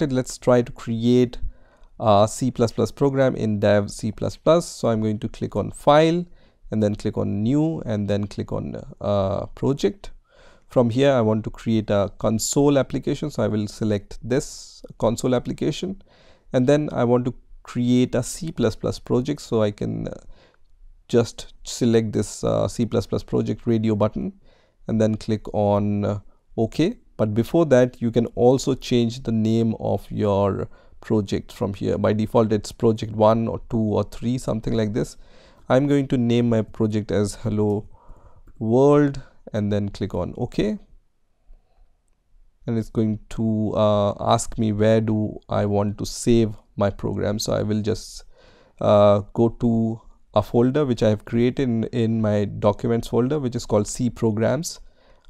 Let's try to create a C++ program in Dev C++. So I'm going to click on File and then click on New and then click on Project. From here, I want to create a console application. So I will select this console application and then I want to create a C++ project. So I can just select this C++ project radio button and then click on OK. But before that, you can also change the name of your project from here. By default, it's project 1 or 2 or 3, something like this. I'm going to name my project as Hello World and then click on OK. And it's going to ask me where do I want to save my program. So I will just go to a folder which I have created in my documents folder, which is called C Programs.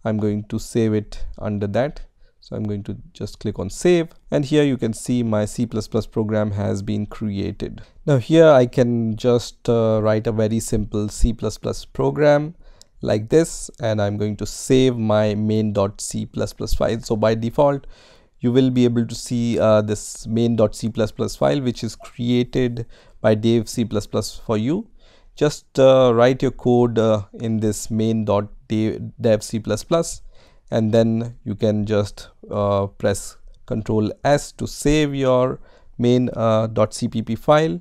I'm going to save it under that. So I'm going to just click on save. And here you can see my C++ program has been created. Now here I can just write a very simple C++ program like this. And I'm going to save my main.c++ file. So by default, you will be able to see this main.c++ file, which is created by Dev C++ for you. Just write your code in this main.dev C++ and then you can just press Ctrl S to save your main.cpp file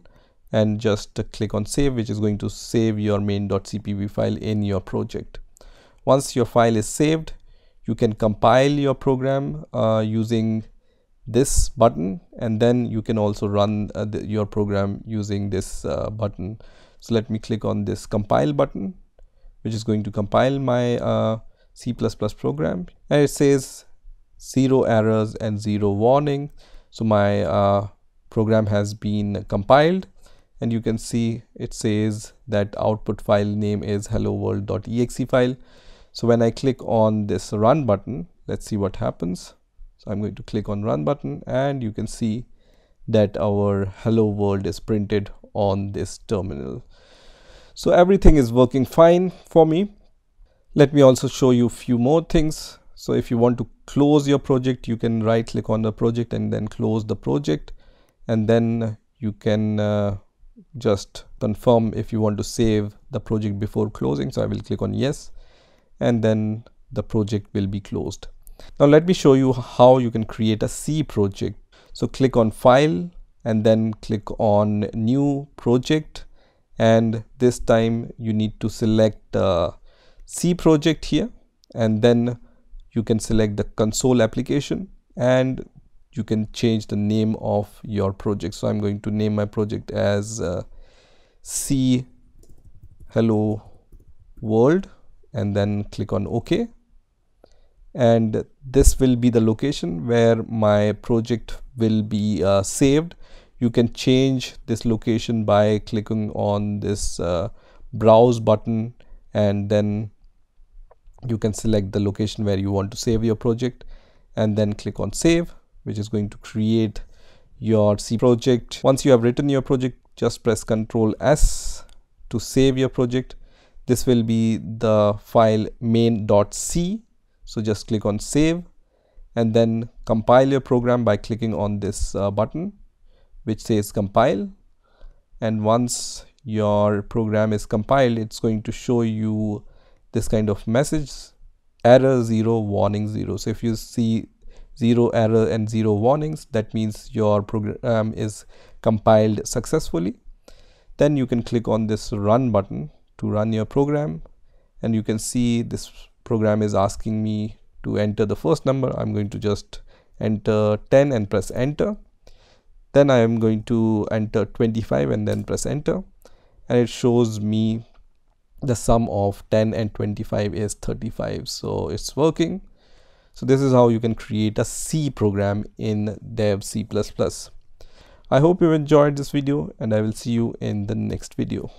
and just click on save, which is going to save your main.cpp file in your project. Once your file is saved, you can compile your program using this button and then you can also run your program using this button. So let me click on this compile button, which is going to compile my C++ program, and it says 0 errors and 0 warning. So my program has been compiled and you can see it says that output file name is hello world.exe file. So when I click on this run button, let's see what happens. So I'm going to click on run button and you can see that our hello world is printed on this terminal. So everything is working fine for me. Let me also show you a few more things. So if you want to close your project, you can right click on the project and then close the project. And then you can just confirm if you want to save the project before closing. So I will click on yes. And then the project will be closed. Now let me show you how you can create a C project. So click on File and then click on New Project. And this time you need to select C project here and then you can select the console application and you can change the name of your project. So I'm going to name my project as C Hello World and then click on OK. And this will be the location where my project will be saved. You can change this location by clicking on this browse button and then you can select the location where you want to save your project and then click on save, which is going to create your C project. Once you have written your project, just press Ctrl S to save your project. This will be the file main.c. So just click on save and then compile your program by clicking on this button which says compile. And once your program is compiled, it's going to show you this kind of message, error 0 warning 0. So if you see 0 error and 0 warnings, that means your program is compiled successfully. Then you can click on this run button to run your program and you can see this program is asking me to enter the first number. I'm going to just enter 10 and press enter. Then I am going to enter 25 and then press enter. And it shows me the sum of 10 and 25 is 35. So it's working. So this is how you can create a C program in Dev C++. I hope you enjoyed this video and I will see you in the next video.